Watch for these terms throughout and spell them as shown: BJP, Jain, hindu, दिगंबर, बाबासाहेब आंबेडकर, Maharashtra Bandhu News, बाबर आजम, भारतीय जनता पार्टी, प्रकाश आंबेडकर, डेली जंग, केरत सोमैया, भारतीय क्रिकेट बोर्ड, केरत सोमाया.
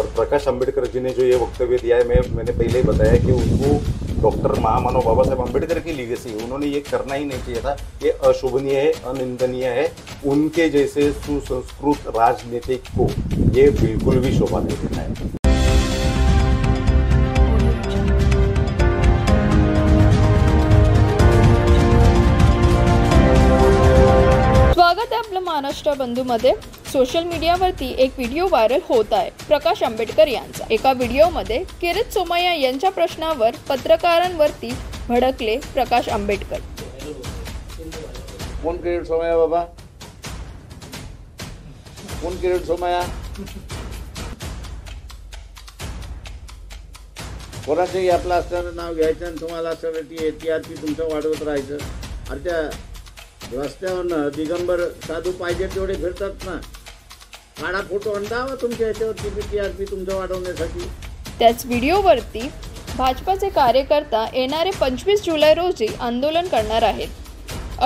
और प्रकाश आंबेडकर जी ने जो ये वक्तव्य दिया है, मैंने पहले ही बताया कि उनको डॉक्टर महामानव बाबा साहेब आंबेडकर की लीगेसी, उन्होंने ये करना ही नहीं चाहिए था। ये अशोभनीय है, अनिंदनीय है। उनके जैसे सुसंस्कृत राजनीतिक को ये बिल्कुल भी शोभा नहीं देना है। स्वागत है आपलं महाराष्ट्र बंधूमध्ये। सोशल मीडियावरती एक व्हिडिओ व्हायरल होत आहे प्रकाश आंबेडकर यांचा। एका व्हिडिओमध्ये केरत सोमाया यांच्या प्रश्नावर पत्रकारांवरती भडकले प्रकाश आंबेडकर। कोण केरत सोमाया बाबा? कोण केरत सोमाया? कोणाचंही आपलं असताना नाव घ्यायचं आणि तुम्हाला असं ती एटीआरपी तुमचं वाढवत राहायचं। अरे त्या रस्त्यावर दिगंबर साधू पाहिजे तेवढे फिरतात ना, काढा फोटो अंदावा तुमच्या याच्यावरती टीआरपी तुमचं वाढवण्यासाठी। त्याच व्हिडिओवरती भाजपाचे कार्यकर्ता येणारे 25 जुलै रोजी आंदोलन करणार आहेत,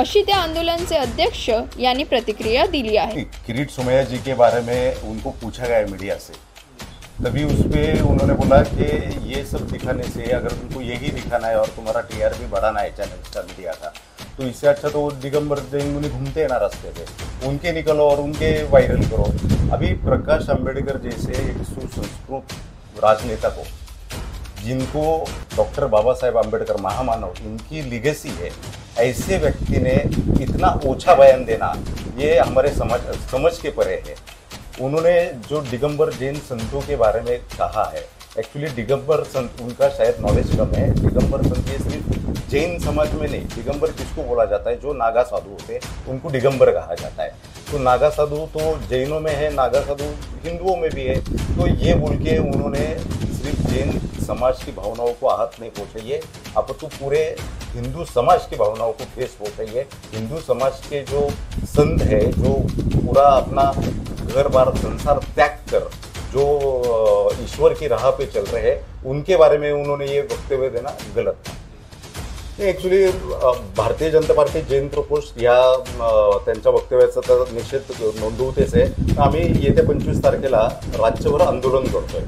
अशी त्या आंदोलनचे अध्यक्ष यांनी प्रतिक्रिया दिली आहे। केरत सोमैया जी के बारे में उनको पूछा गया मीडिया से, तभी उस पर उन्होंने बोला कि ये सब दिखाने से अगर तुमको यही दिखाना है और तुम्हारा टीआरपी बढ़ाना है चैनल का मीडिया का, तो इससे अच्छा तो दिगंबर जी घूमते हैं ना रास्ते पे, उनके निकलो और उनके वायरल करो। अभी प्रकाश आंबेडकर जैसे एक सुसंस्कृत राजनेता को, जिनको डॉक्टर बाबा साहेब आंबेडकर महामानव इनकी लिगेसी है, ऐसे व्यक्ति ने इतना ओछा बयान देना ये हमारे समझ के परे है। उन्होंने जो दिगंबर जैन संतों के बारे में कहा है, एक्चुअली दिगंबर संत उनका शायद नॉलेज कम है। दिगंबर संत ये सिर्फ जैन समाज में नहीं, दिगंबर किसको बोला जाता है, जो नागा साधु होते हैं उनको दिगंबर कहा जाता है। तो नागा साधु तो जैनों में है, नागा साधु हिंदुओं में भी है। तो ये बोल के उन्होंने सिर्फ जैन समाज की भावनाओं को आहत नहीं पहुँचाइए, अब तो पूरे हिंदू समाज की भावनाओं को ठेस पहुँचाइए। हिंदू समाज के जो संत है, जो पूरा अपना घर बार संसार त्याग कर जो ईश्वर की राह पे चल रहे हैं, उनके बारे में उन्होंने ये वक्तव्य देना गलत था। एक्चुअली भारतीय जनता पार्टी जैन प्रकोष्ठ ह्या त्यांच्या वक्तव्याचा तर निषेध नोंदवतेच आहे। आम्ही येत्या 25 तारखेला राज्यभर आंदोलन करतोय।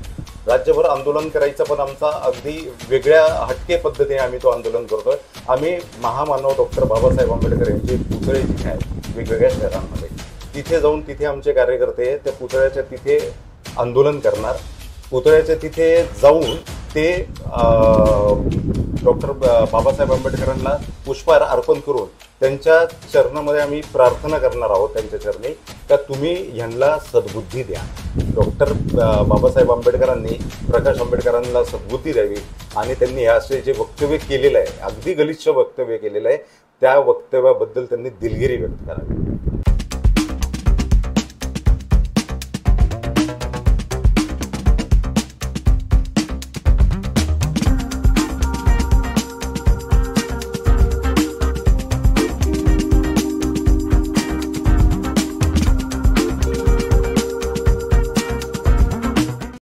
राज्यभर आंदोलन करायचं, पण आमचा अगदी वेगळ्या हटके पद्धतीने आम्ही तो आंदोलन करतोय। आम्ही महामानव डॉक्टर बाबासाहेब आंबेडकर यांचे पुतळे जिथे आहेत वेगवेगळ्या शहरांमध्ये, तिथे जाऊन तिथे आमचे कार्यकर्ते त्या पुतळ्याच्या तिथे आंदोलन करणार। पुतळ्याच्या तिथे जाऊन ते डॉक्टर बाबासाहेब आंबेडकरांना पुष्पहार अर्पण करून त्यांच्या चरणामध्ये आम्ही प्रार्थना करणार आहोत, त्यांच्या चरणी, का तुम्ही ह्यांना सद्बुद्धी द्या। डॉक्टर बाबासाहेब आंबेडकरांनी प्रकाश आंबेडकरांना सद्बुद्धी द्यावी। आणि त्यांनी असे जे वक्तव्य केलेलं आहे, अगदी गलिच्छ वक्तव्य केलेलं आहे, त्या वक्तव्याबद्दल त्यांनी दिलगिरी व्यक्त करावी।